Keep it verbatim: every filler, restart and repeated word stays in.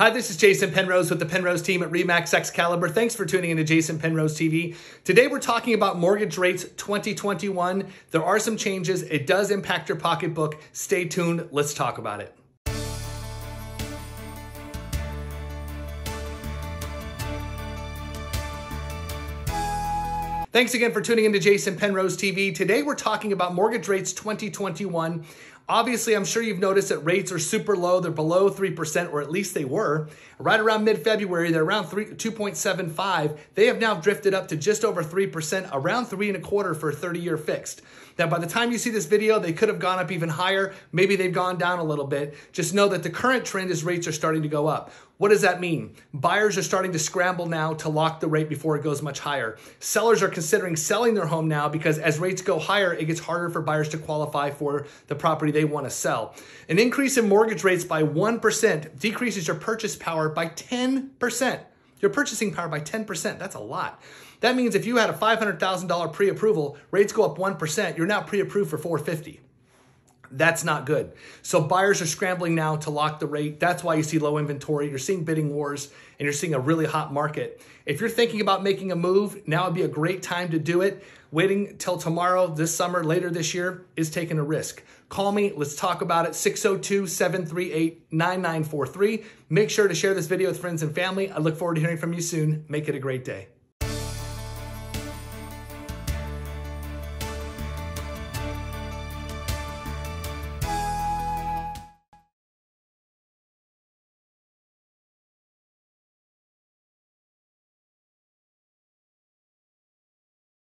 Hi, this is Jason Penrose with the Penrose Team at RE/MAX Excalibur. Thanks for tuning in to Jason Penrose T V. Today we're talking about mortgage rates twenty twenty-one. There are some changes. It does impact your pocketbook. Stay tuned. Let's talk about it. Thanks again for tuning in to Jason Penrose T V. Today we're talking about mortgage rates twenty twenty-one. Obviously, I'm sure you've noticed that rates are super low. They're below three percent, or at least they were. Right around mid-February, they're around two point seven five. They have now drifted up to just over three percent, around three and a quarter for a thirty-year fixed. Now, by the time you see this video, they could have gone up even higher. Maybe they've gone down a little bit. Just know that the current trend is rates are starting to go up. What does that mean? Buyers are starting to scramble now to lock the rate before it goes much higher. Sellers are considering selling their home now because as rates go higher, it gets harder for buyers to qualify for the property they want to sell. An increase in mortgage rates by one percent decreases your purchase power by ten percent. Your purchasing power by ten percent. That's a lot. That means if you had a five hundred thousand dollar pre-approval, rates go up one percent, you're now pre-approved for four fifty. That's not good. So buyers are scrambling now to lock the rate. That's why you see low inventory. You're seeing bidding wars and you're seeing a really hot market. If you're thinking about making a move, now would be a great time to do it. Waiting till tomorrow, this summer, later this year is taking a risk. Call me. Let's talk about it. six oh two, seven three eight, nine nine four three. Make sure to share this video with friends and family. I look forward to hearing from you soon. Make it a great day.